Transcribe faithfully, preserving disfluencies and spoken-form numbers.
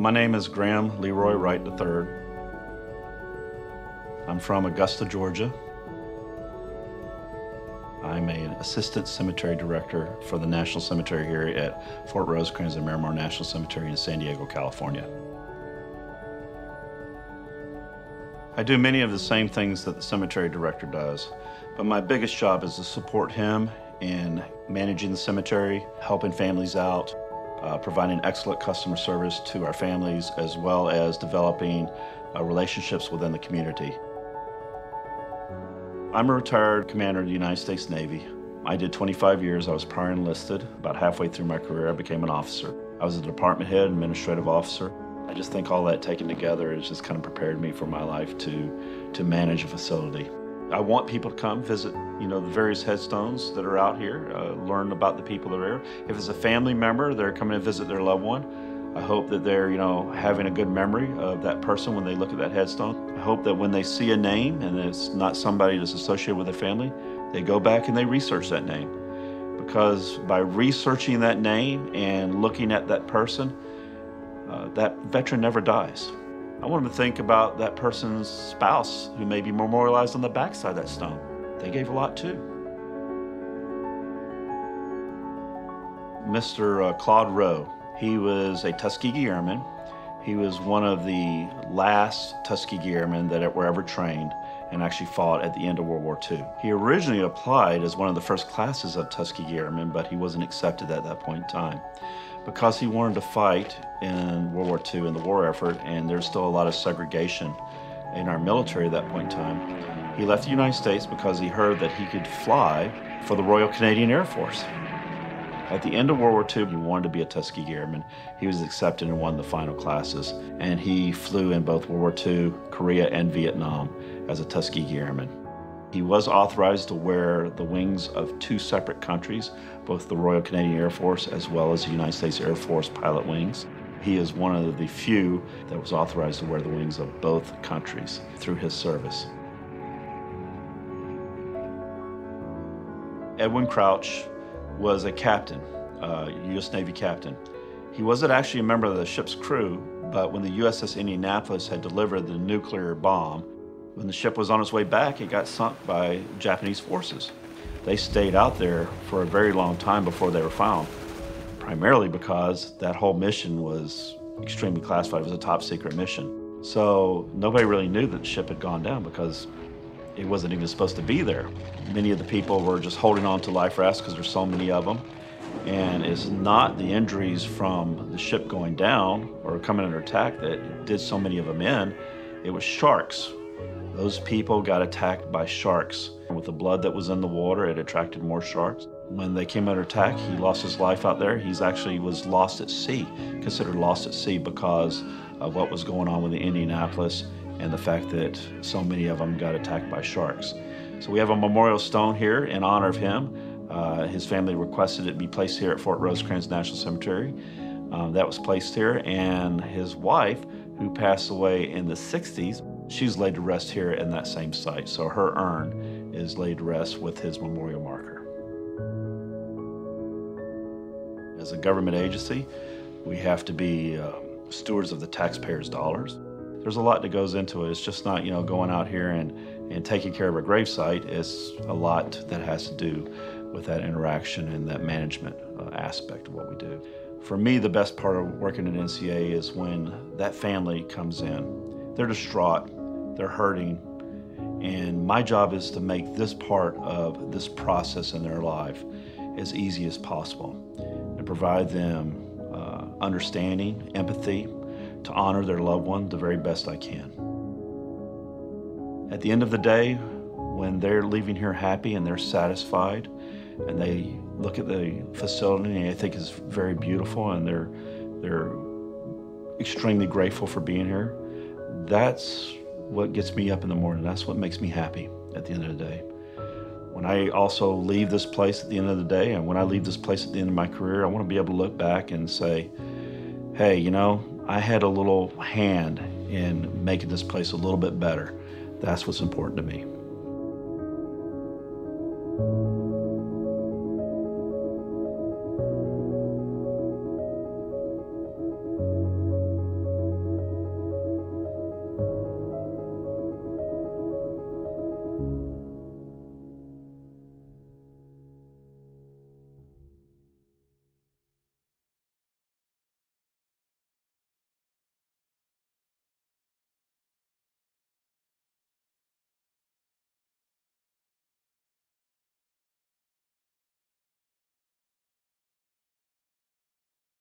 My name is Graham Leroy Wright the third. I'm from Augusta, Georgia. I'm an assistant cemetery director for the National Cemetery here at Fort Rosecrans and Miramar National Cemetery in San Diego, California. I do many of the same things that the cemetery director does, but my biggest job is to support him in managing the cemetery, helping families out, uh, providing excellent customer service to our families, as well as developing uh, relationships within the community. I'm a retired commander of the United States Navy. I did twenty-five years. I was prior enlisted. About halfway through my career, I became an officer. I was a department head, administrative officer. I just think all that taken together has just kind of prepared me for my life to, to manage a facility. I want people to come visit, you know, the various headstones that are out here, uh, learn about the people that are here. If it's a family member, they're coming to visit their loved one. I hope that they're, you know, having a good memory of that person when they look at that headstone. I hope that when they see a name and it's not somebody that's associated with their family, they go back and they research that name. Because by researching that name and looking at that person, Uh, that veteran never dies. I want them to think about that person's spouse who may be memorialized on the backside of that stone. They gave a lot too. Mister Uh, Claude Rowe, he was a Tuskegee Airman. He was one of the last Tuskegee Airmen that were ever trained and actually fought at the end of World War Two. He originally applied as one of the first classes of Tuskegee Airmen, but he wasn't accepted at that point in time, because he wanted to fight in World War Two in the war effort, and there's still a lot of segregation in our military at that point in time. He left the United States because he heard that he could fly for the Royal Canadian Air Force. At the end of World War Two, he wanted to be a Tuskegee Airman. He was accepted in one of the final classes, and he flew in both World War Two, Korea, and Vietnam as a Tuskegee Airman. He was authorized to wear the wings of two separate countries, both the Royal Canadian Air Force as well as the United States Air Force pilot wings. He is one of the few that was authorized to wear the wings of both countries through his service. Edwyn Crouch was a captain, a U S Navy captain. He wasn't actually a member of the ship's crew, but when the U S S Indianapolis had delivered the nuclear bomb, when the ship was on its way back, it got sunk by Japanese forces. They stayed out there for a very long time before they were found, primarily because that whole mission was extremely classified. It was a top secret mission. So nobody really knew that the ship had gone down because it wasn't even supposed to be there. Many of the people were just holding on to life rafts because there's so many of them. And it's not the injuries from the ship going down or coming under attack that did so many of them in. It was sharks. Those people got attacked by sharks. With the blood that was in the water, it attracted more sharks. When they came under attack, he lost his life out there. He's actually was lost at sea, considered lost at sea because of what was going on with the Indianapolis and the fact that so many of them got attacked by sharks. So we have a memorial stone here in honor of him. Uh, his family requested it be placed here at Fort Rosecrans National Cemetery. Um, that was placed here, and his wife, who passed away in the sixties, she's laid to rest here in that same site. So her urn is laid to rest with his memorial marker. As a government agency, we have to be uh, stewards of the taxpayers' dollars. There's a lot that goes into it. It's just not, you know, going out here and, and taking care of a gravesite. It's a lot that has to do with that interaction and that management uh, aspect of what we do. For me, the best part of working at N C A is when that family comes in. They're distraught. They're hurting, and my job is to make this part of this process in their life as easy as possible, to provide them uh, understanding, empathy, to honor their loved one the very best I can. At the end of the day, when they're leaving here happy and they're satisfied, and they look at the facility and they think it's very beautiful, and they're, they're extremely grateful for being here, that's what gets me up in the morning. That's what makes me happy at the end of the day. When I also leave this place at the end of the day, and when I leave this place at the end of my career, I want to be able to look back and say, hey, you know, I had a little hand in making this place a little bit better. That's what's important to me.